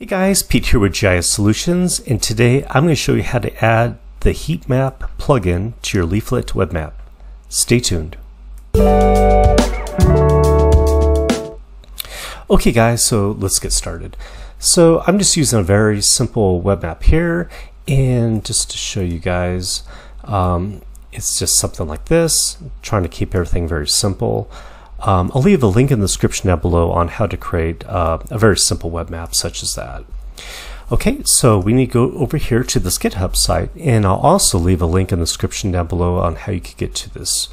Hey guys, Pete here with GIS Solutions, and today I'm going to show you how to add the heat map plugin to your Leaflet web map. Stay tuned. Okay guys, so let's get started. So I'm just using a very simple web map here, and just to show you guys, it's just something like this, I'm trying to keep everything very simple. I'll leave a link in the description down below on how to create a very simple web map such as that. Okay, so we need to go over here to this GitHub site, and I'll also leave a link in the description down below on how you can get to this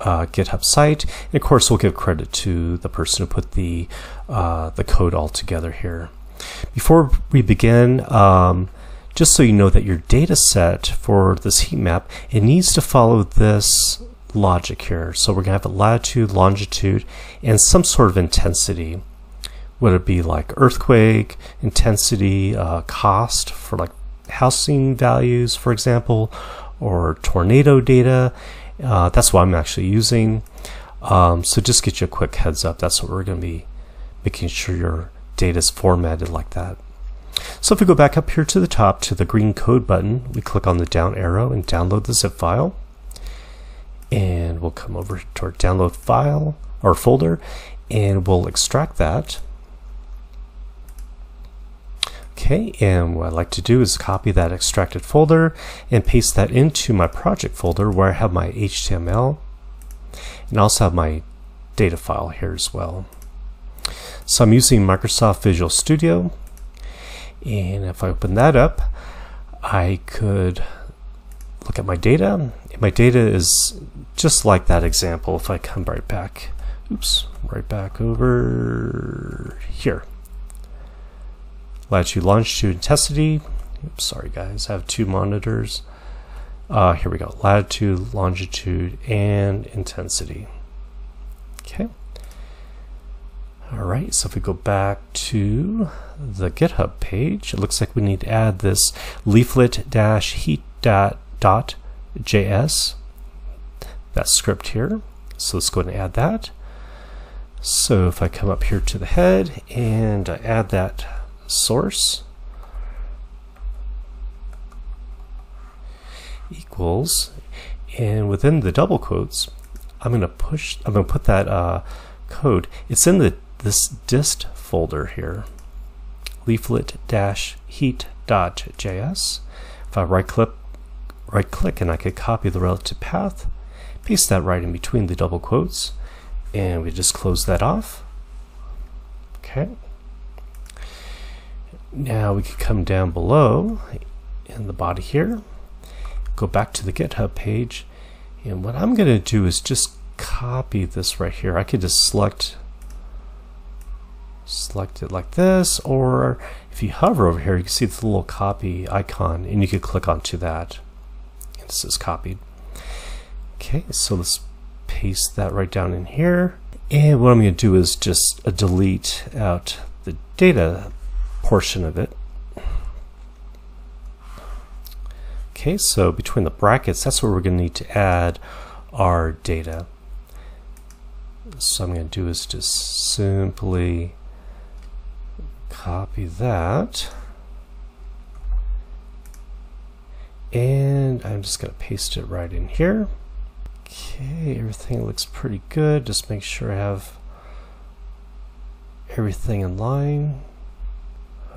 GitHub site. And of course, we'll give credit to the person who put the code all together here. Before we begin, just so you know that your data set for this heat map, it needs to follow this logic here. So we're going to have a latitude, longitude, and some sort of intensity. Would it be like earthquake, intensity, cost for like housing values, for example, or tornado data? That's what I'm actually using. So just get you a quick heads up. That's what we're going to be making sure your data is formatted like that. So if we go back up here to the top to the green code button, we click on the down arrow and download the zip file. And we'll come over to our download file or folder, and we'll extract that. Okay, and what I like to do is copy that extracted folder and paste that into my project folder where I have my HTML and also have my data file here as well. So I'm using Microsoft Visual Studio, and if I open that up, I could look at my data. My data is just like that example. If I come right back, oops, right back over here. Latitude, longitude, intensity. Oops, sorry guys, I have two monitors. Here we go, latitude, longitude, and intensity. Okay. All right, so if we go back to the GitHub page, it looks like we need to add this leaflet-heat.js, that script here. So let's go ahead and add that. So if I come up here to the head and I add that source equals, and within the double quotes, I'm going to put that code. It's in this dist folder here, leaflet-heat.js. If I right click and I could copy the relative path, paste that right in between the double quotes, and we just close that off. Okay. Now we could come down below in the body here, go back to the GitHub page, and what I'm going to do is just copy this right here. I could just select it like this, or if you hover over here, you can see the little copy icon, and you could click onto that. This is copied. Okay, so let's paste that right down in here. And what I'm going to do is just delete out the data portion of it. Okay, so between the brackets, that's where we're going to need to add our data. So I'm going to do is just simply copy that. And I'm just going to paste it right in here. Okay, everything looks pretty good. Just make sure I have everything in line.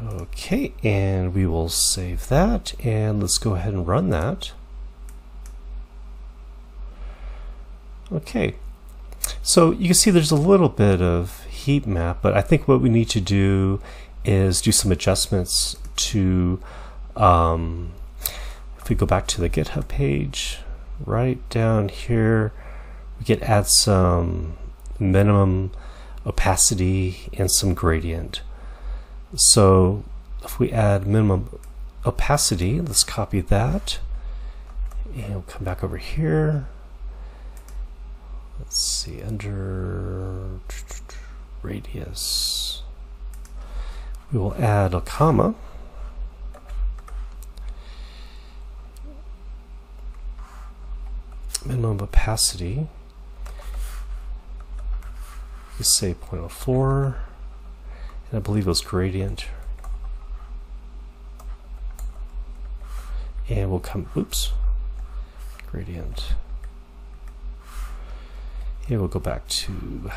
Okay, and we will save that, and let's go ahead and run that. Okay, so you can see there's a little bit of heat map, but I think what we need to do is do some adjustments to if we go back to the GitHub page, right down here, we could add some minimum opacity and some gradient. So if we add minimum opacity, let's copy that, and we'll come back over here. Let's see, under radius, we will add a comma. Minimum opacity, we say 0.04, and I believe it was gradient and we'll come, oops, gradient. Here we'll go back to the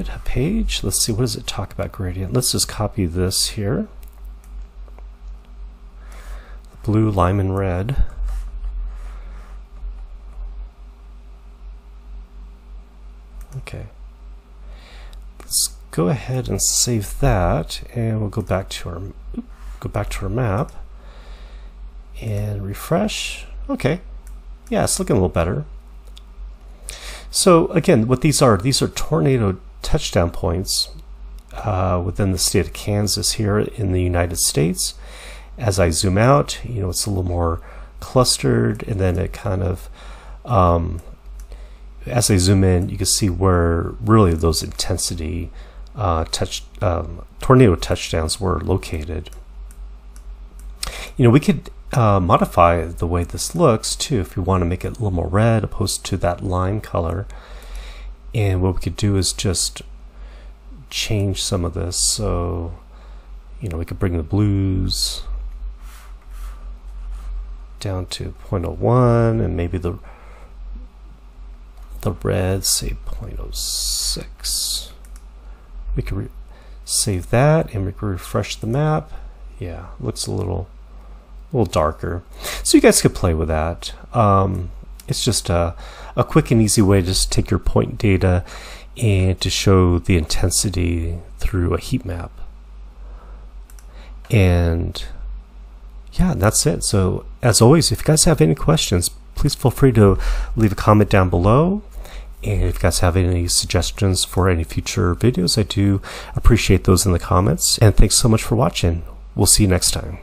GitHub page. Let's see, what does it talk about gradient? Let's just copy this here. Blue, lime, and red. Okay. Let's go ahead and save that, and we'll go back to our map and refresh. Okay. Yeah, it's looking a little better. So again, what these are tornado touchdown points within the state of Kansas here in the United States. As I zoom out, you know, it's a little more clustered, and then it kind of, as I zoom in, you can see where really those intensity tornado touchdowns were located. You know, we could modify the way this looks too if we want to make it a little more red opposed to that lime color. And what we could do is just change some of this. So, you know, we could bring the blues down to 0.01, and maybe the red, say 0.06. We could save that, and we could refresh the map. Yeah, looks a little darker. So you guys could play with that. It's just a quick and easy way to just take your point data and to show the intensity through a heat map. And yeah, that's it. So as always, if you guys have any questions, please feel free to leave a comment down below. And if you guys have any suggestions for any future videos, I do appreciate those in the comments. And thanks so much for watching. We'll see you next time.